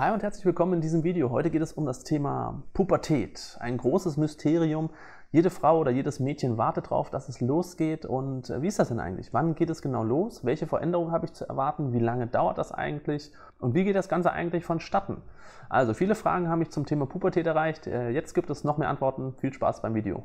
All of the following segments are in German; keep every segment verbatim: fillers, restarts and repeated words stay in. Hi und herzlich willkommen in diesem Video. Heute geht es um das Thema Pubertät. Ein großes Mysterium. Jede Frau oder jedes Mädchen wartet darauf, dass es losgeht. Und wie ist das denn eigentlich? Wann geht es genau los? Welche Veränderungen habe ich zu erwarten? Wie lange dauert das eigentlich? Und wie geht das Ganze eigentlich vonstatten? Also viele Fragen haben mich zum Thema Pubertät erreicht. Jetzt gibt es noch mehr Antworten. Viel Spaß beim Video.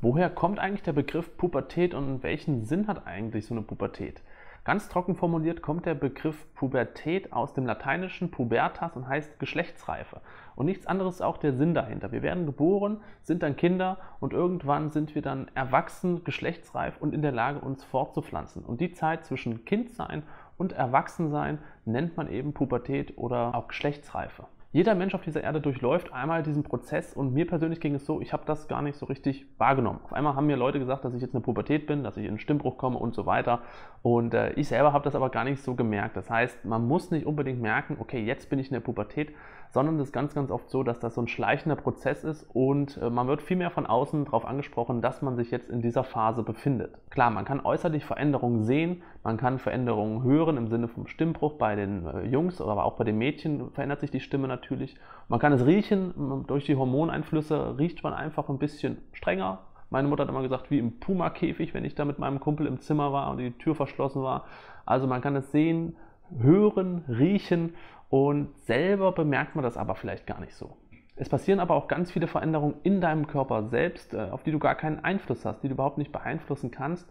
Woher kommt eigentlich der Begriff Pubertät und welchen Sinn hat eigentlich so eine Pubertät? Ganz trocken formuliert kommt der Begriff Pubertät aus dem Lateinischen pubertas und heißt Geschlechtsreife. Und nichts anderes ist auch der Sinn dahinter. Wir werden geboren, sind dann Kinder und irgendwann sind wir dann erwachsen, geschlechtsreif und in der Lage, uns fortzupflanzen. Und die Zeit zwischen Kindsein und Erwachsensein nennt man eben Pubertät oder auch Geschlechtsreife. Jeder Mensch auf dieser Erde durchläuft einmal diesen Prozess und mir persönlich ging es so, ich habe das gar nicht so richtig wahrgenommen. Auf einmal haben mir Leute gesagt, dass ich jetzt in der Pubertät bin, dass ich in einen Stimmbruch komme und so weiter und äh, ich selber habe das aber gar nicht so gemerkt. Das heißt, man muss nicht unbedingt merken, okay, jetzt bin ich in der Pubertät, sondern das ist ganz, ganz oft so, dass das so ein schleichender Prozess ist und äh, man wird viel mehr von außen darauf angesprochen, dass man sich jetzt in dieser Phase befindet. Klar, man kann äußerlich Veränderungen sehen, man kann Veränderungen hören im Sinne vom Stimmbruch bei den äh, Jungs, aber auch bei den Mädchen verändert sich die Stimme natürlich. Natürlich. Man kann es riechen, durch die Hormoneinflüsse riecht man einfach ein bisschen strenger. Meine Mutter hat immer gesagt, wie im Puma-Käfig, wenn ich da mit meinem Kumpel im Zimmer war und die Tür verschlossen war. Also man kann es sehen, hören, riechen und selber bemerkt man das aber vielleicht gar nicht so. Es passieren aber auch ganz viele Veränderungen in deinem Körper selbst, auf die du gar keinen Einfluss hast, die du überhaupt nicht beeinflussen kannst.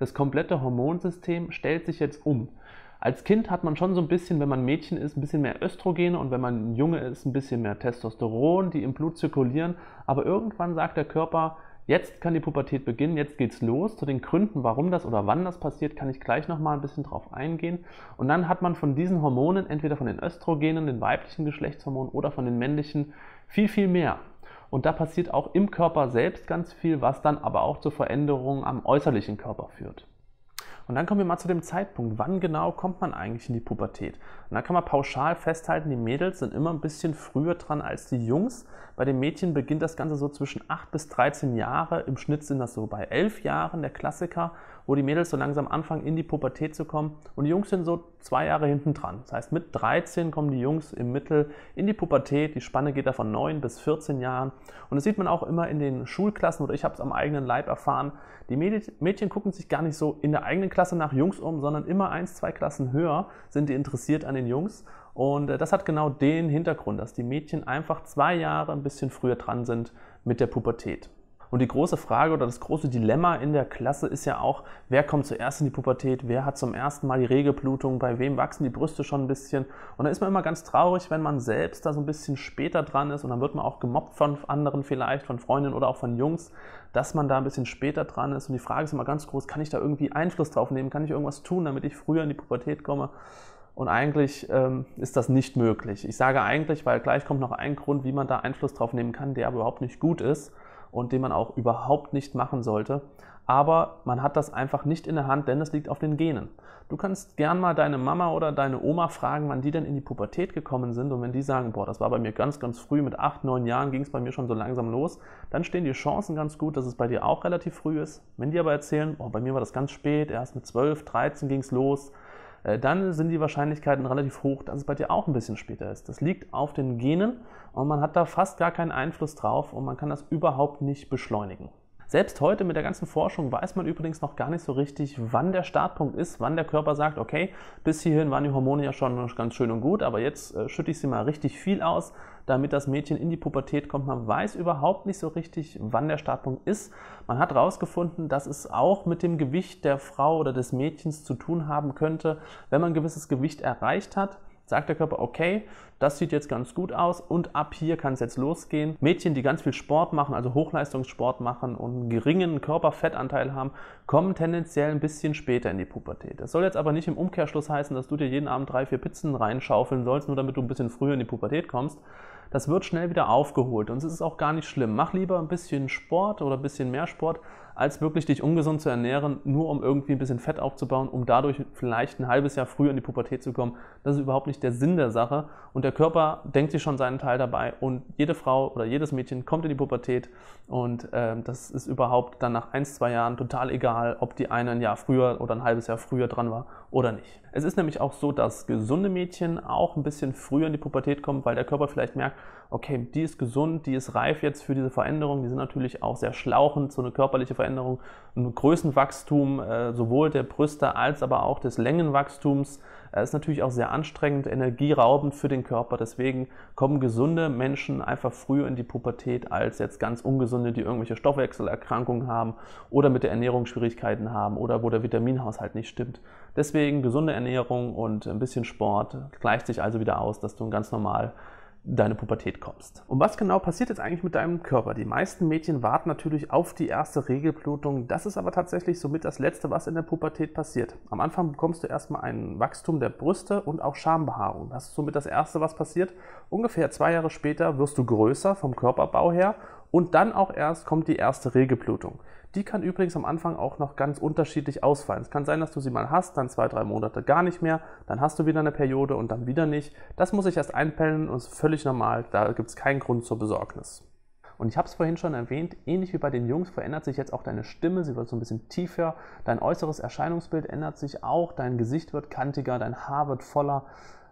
Das komplette Hormonsystem stellt sich jetzt um. Als Kind hat man schon so ein bisschen, wenn man Mädchen ist, ein bisschen mehr Östrogene und wenn man Junge ist, ein bisschen mehr Testosteron, die im Blut zirkulieren. Aber irgendwann sagt der Körper, jetzt kann die Pubertät beginnen, jetzt geht's los. Zu den Gründen, warum das oder wann das passiert, kann ich gleich nochmal ein bisschen drauf eingehen. Und dann hat man von diesen Hormonen, entweder von den Östrogenen, den weiblichen Geschlechtshormonen oder von den männlichen, viel, viel mehr. Und da passiert auch im Körper selbst ganz viel, was dann aber auch zu Veränderungen am äußerlichen Körper führt. Und dann kommen wir mal zu dem Zeitpunkt, wann genau kommt man eigentlich in die Pubertät? Und da kann man pauschal festhalten, die Mädels sind immer ein bisschen früher dran als die Jungs. Bei den Mädchen beginnt das Ganze so zwischen acht bis dreizehn Jahre, im Schnitt sind das so bei elf Jahren der Klassiker, wo die Mädels so langsam anfangen, in die Pubertät zu kommen. Und die Jungs sind so zwei Jahre hinten dran. Das heißt, mit dreizehn kommen die Jungs im Mittel in die Pubertät. Die Spanne geht da von neun bis vierzehn Jahren. Und das sieht man auch immer in den Schulklassen, oder ich habe es am eigenen Leib erfahren. Die Mädchen gucken sich gar nicht so in der eigenen Klasse nach Jungs um, sondern immer eins, zwei Klassen höher sind die interessiert an den Jungs. Und das hat genau den Hintergrund, dass die Mädchen einfach zwei Jahre ein bisschen früher dran sind mit der Pubertät. Und die große Frage oder das große Dilemma in der Klasse ist ja auch, wer kommt zuerst in die Pubertät, wer hat zum ersten Mal die Regelblutung, bei wem wachsen die Brüste schon ein bisschen. Und da ist man immer ganz traurig, wenn man selbst da so ein bisschen später dran ist und dann wird man auch gemobbt von anderen vielleicht, von Freundinnen oder auch von Jungs, dass man da ein bisschen später dran ist. Und die Frage ist immer ganz groß, kann ich da irgendwie Einfluss drauf nehmen, kann ich irgendwas tun, damit ich früher in die Pubertät komme? Und eigentlich ähm, ist das nicht möglich. Ich sage eigentlich, weil gleich kommt noch ein Grund, wie man da Einfluss drauf nehmen kann, der aber überhaupt nicht gut ist und den man auch überhaupt nicht machen sollte. Aber man hat das einfach nicht in der Hand, denn es liegt auf den Genen. Du kannst gern mal deine Mama oder deine Oma fragen, wann die denn in die Pubertät gekommen sind. Und wenn die sagen, boah, das war bei mir ganz, ganz früh, mit acht, neun Jahren ging es bei mir schon so langsam los, dann stehen die Chancen ganz gut, dass es bei dir auch relativ früh ist. Wenn die aber erzählen, oh, bei mir war das ganz spät, erst mit zwölf, dreizehn ging es los, dann sind die Wahrscheinlichkeiten relativ hoch, dass es bei dir auch ein bisschen später ist. Das liegt auf den Genen und man hat da fast gar keinen Einfluss drauf und man kann das überhaupt nicht beschleunigen. Selbst heute mit der ganzen Forschung weiß man übrigens noch gar nicht so richtig, wann der Startpunkt ist, wann der Körper sagt, okay, bis hierhin waren die Hormone ja schon ganz schön und gut, aber jetzt schütte ich sie mal richtig viel aus, damit das Mädchen in die Pubertät kommt. Man weiß überhaupt nicht so richtig, wann der Startpunkt ist. Man hat herausgefunden, dass es auch mit dem Gewicht der Frau oder des Mädchens zu tun haben könnte, wenn man ein gewisses Gewicht erreicht hat. Sagt der Körper, okay, das sieht jetzt ganz gut aus und ab hier kann es jetzt losgehen. Mädchen, die ganz viel Sport machen, also Hochleistungssport machen und einen geringen Körperfettanteil haben, kommen tendenziell ein bisschen später in die Pubertät. Das soll jetzt aber nicht im Umkehrschluss heißen, dass du dir jeden Abend drei, vier Pizzen reinschaufeln sollst, nur damit du ein bisschen früher in die Pubertät kommst. Das wird schnell wieder aufgeholt und es ist auch gar nicht schlimm. Mach lieber ein bisschen Sport oder ein bisschen mehr Sport, als wirklich dich ungesund zu ernähren, nur um irgendwie ein bisschen Fett aufzubauen, um dadurch vielleicht ein halbes Jahr früher in die Pubertät zu kommen. Das ist überhaupt nicht der Sinn der Sache. Und der Körper denkt sich schon seinen Teil dabei und jede Frau oder jedes Mädchen kommt in die Pubertät und äh, das ist überhaupt dann nach ein, zwei Jahren total egal, ob die eine ein Jahr früher oder ein halbes Jahr früher dran war oder nicht. Es ist nämlich auch so, dass gesunde Mädchen auch ein bisschen früher in die Pubertät kommen, weil der Körper vielleicht merkt, okay, die ist gesund, die ist reif jetzt für diese Veränderung, die sind natürlich auch sehr schlauchend, so eine körperliche Veränderung, ein Größenwachstum, sowohl der Brüste als aber auch des Längenwachstums, ist natürlich auch sehr anstrengend, energieraubend für den Körper, deswegen kommen gesunde Menschen einfach früher in die Pubertät als jetzt ganz ungesunde, die irgendwelche Stoffwechselerkrankungen haben oder mit der Ernährung Schwierigkeiten haben oder wo der Vitaminhaushalt nicht stimmt. Deswegen gesunde Ernährung und ein bisschen Sport gleicht sich also wieder aus, dass du ganz normal deine Pubertät kommst. Und was genau passiert jetzt eigentlich mit deinem Körper? Die meisten Mädchen warten natürlich auf die erste Regelblutung. Das ist aber tatsächlich somit das Letzte, was in der Pubertät passiert. Am Anfang bekommst du erstmal ein Wachstum der Brüste und auch Schambehaarung. Das ist somit das Erste, was passiert. Ungefähr zwei Jahre später wirst du größer vom Körperbau her und dann auch erst kommt die erste Regelblutung. Die kann übrigens am Anfang auch noch ganz unterschiedlich ausfallen. Es kann sein, dass du sie mal hast, dann zwei, drei Monate gar nicht mehr, dann hast du wieder eine Periode und dann wieder nicht. Das muss ich erst einpendeln und ist völlig normal, da gibt es keinen Grund zur Besorgnis. Und ich habe es vorhin schon erwähnt, ähnlich wie bei den Jungs verändert sich jetzt auch deine Stimme, sie wird so ein bisschen tiefer, dein äußeres Erscheinungsbild ändert sich auch, dein Gesicht wird kantiger, dein Haar wird voller.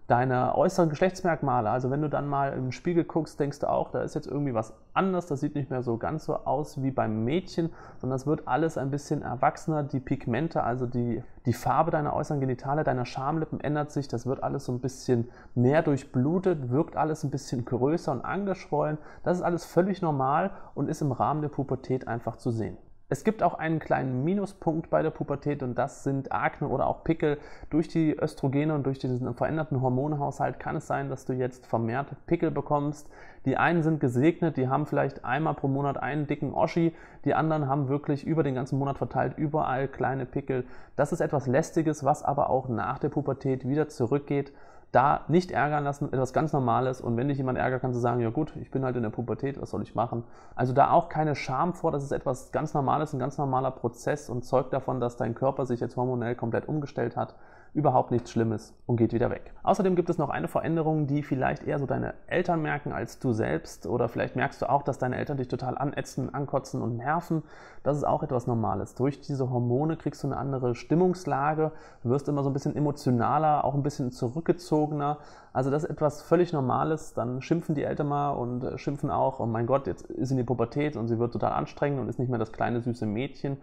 Deine äußeren Geschlechtsmerkmale, also wenn du dann mal im Spiegel guckst, denkst du auch, da ist jetzt irgendwie was anders, das sieht nicht mehr so ganz so aus wie beim Mädchen, sondern es wird alles ein bisschen erwachsener, die Pigmente, also die, die Farbe deiner äußeren Genitale, deiner Schamlippen ändert sich, das wird alles so ein bisschen mehr durchblutet, wirkt alles ein bisschen größer und angeschwollen, das ist alles völlig normal und ist im Rahmen der Pubertät einfach zu sehen. Es gibt auch einen kleinen Minuspunkt bei der Pubertät und das sind Akne oder auch Pickel. Durch die Östrogene und durch diesen veränderten Hormonhaushalt kann es sein, dass du jetzt vermehrt Pickel bekommst. Die einen sind gesegnet, die haben vielleicht einmal pro Monat einen dicken Oschi, die anderen haben wirklich über den ganzen Monat verteilt überall kleine Pickel. Das ist etwas Lästiges, was aber auch nach der Pubertät wieder zurückgeht. Da nicht ärgern lassen, etwas ganz Normales und wenn dich jemand ärgert, kannst du sagen, ja gut, ich bin halt in der Pubertät, was soll ich machen? Also da auch keine Scham vor, das ist etwas ganz Normales, ein ganz normaler Prozess und zeugt davon, dass dein Körper sich jetzt hormonell komplett umgestellt hat. Überhaupt nichts Schlimmes und geht wieder weg. Außerdem gibt es noch eine Veränderung, die vielleicht eher so deine Eltern merken als du selbst oder vielleicht merkst du auch, dass deine Eltern dich total anätzen, ankotzen und nerven. Das ist auch etwas Normales. Durch diese Hormone kriegst du eine andere Stimmungslage, wirst immer so ein bisschen emotionaler, auch ein bisschen zurückgezogener. Also das ist etwas völlig Normales. Dann schimpfen die Eltern mal und schimpfen auch, oh mein Gott, jetzt ist sie in die Pubertät und sie wird total anstrengend und ist nicht mehr das kleine süße Mädchen.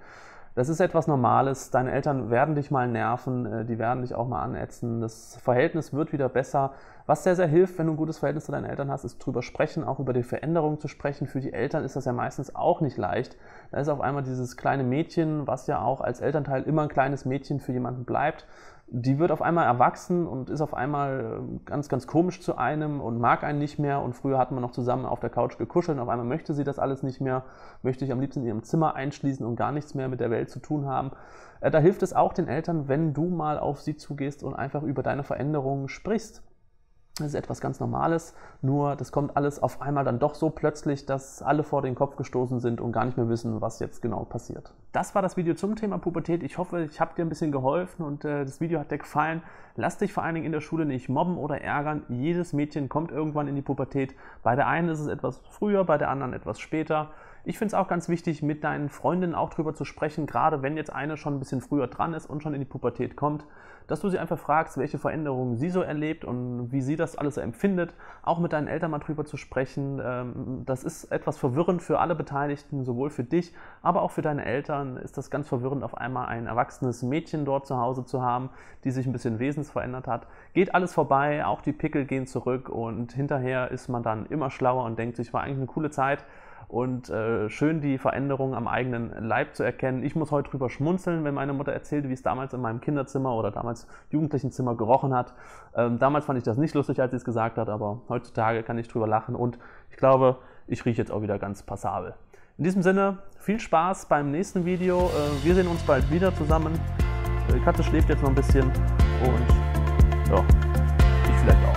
Das ist etwas Normales, deine Eltern werden dich mal nerven, die werden dich auch mal anätzen, das Verhältnis wird wieder besser. Was sehr, sehr hilft, wenn du ein gutes Verhältnis zu deinen Eltern hast, ist drüber sprechen, auch über die Veränderung zu sprechen. Für die Eltern ist das ja meistens auch nicht leicht. Da ist auf einmal dieses kleine Mädchen, was ja auch als Elternteil immer ein kleines Mädchen für jemanden bleibt, die wird auf einmal erwachsen und ist auf einmal ganz, ganz komisch zu einem und mag einen nicht mehr. Und früher hatten wir noch zusammen auf der Couch gekuschelt. Auf einmal möchte sie das alles nicht mehr, möchte ich am liebsten in ihrem Zimmer einschließen und gar nichts mehr mit der Welt zu tun haben. Da hilft es auch den Eltern, wenn du mal auf sie zugehst und einfach über deine Veränderungen sprichst. Das ist etwas ganz Normales, nur das kommt alles auf einmal dann doch so plötzlich, dass alle vor den Kopf gestoßen sind und gar nicht mehr wissen, was jetzt genau passiert. Das war das Video zum Thema Pubertät. Ich hoffe, ich habe dir ein bisschen geholfen und äh, das Video hat dir gefallen. Lass dich vor allen Dingen in der Schule nicht mobben oder ärgern. Jedes Mädchen kommt irgendwann in die Pubertät. Bei der einen ist es etwas früher, bei der anderen etwas später. Ich finde es auch ganz wichtig, mit deinen Freundinnen auch drüber zu sprechen, gerade wenn jetzt eine schon ein bisschen früher dran ist und schon in die Pubertät kommt, dass du sie einfach fragst, welche Veränderungen sie so erlebt und wie sie das alles empfindet. Auch mit deinen Eltern mal drüber zu sprechen, das ist etwas verwirrend für alle Beteiligten, sowohl für dich, aber auch für deine Eltern ist das ganz verwirrend, auf einmal ein erwachsenes Mädchen dort zu Hause zu haben, die sich ein bisschen wesensverändert hat. Geht alles vorbei, auch die Pickel gehen zurück und hinterher ist man dann immer schlauer und denkt sich, war eigentlich eine coole Zeit. Und äh, schön die Veränderungen am eigenen Leib zu erkennen. Ich muss heute drüber schmunzeln, wenn meine Mutter erzählt, wie es damals in meinem Kinderzimmer oder damals Jugendlichenzimmer gerochen hat. Ähm, damals fand ich das nicht lustig, als sie es gesagt hat, aber heutzutage kann ich drüber lachen und ich glaube, ich rieche jetzt auch wieder ganz passabel. In diesem Sinne, viel Spaß beim nächsten Video. Äh, wir sehen uns bald wieder zusammen. Die Katze schläft jetzt noch ein bisschen und ja, ich vielleicht auch.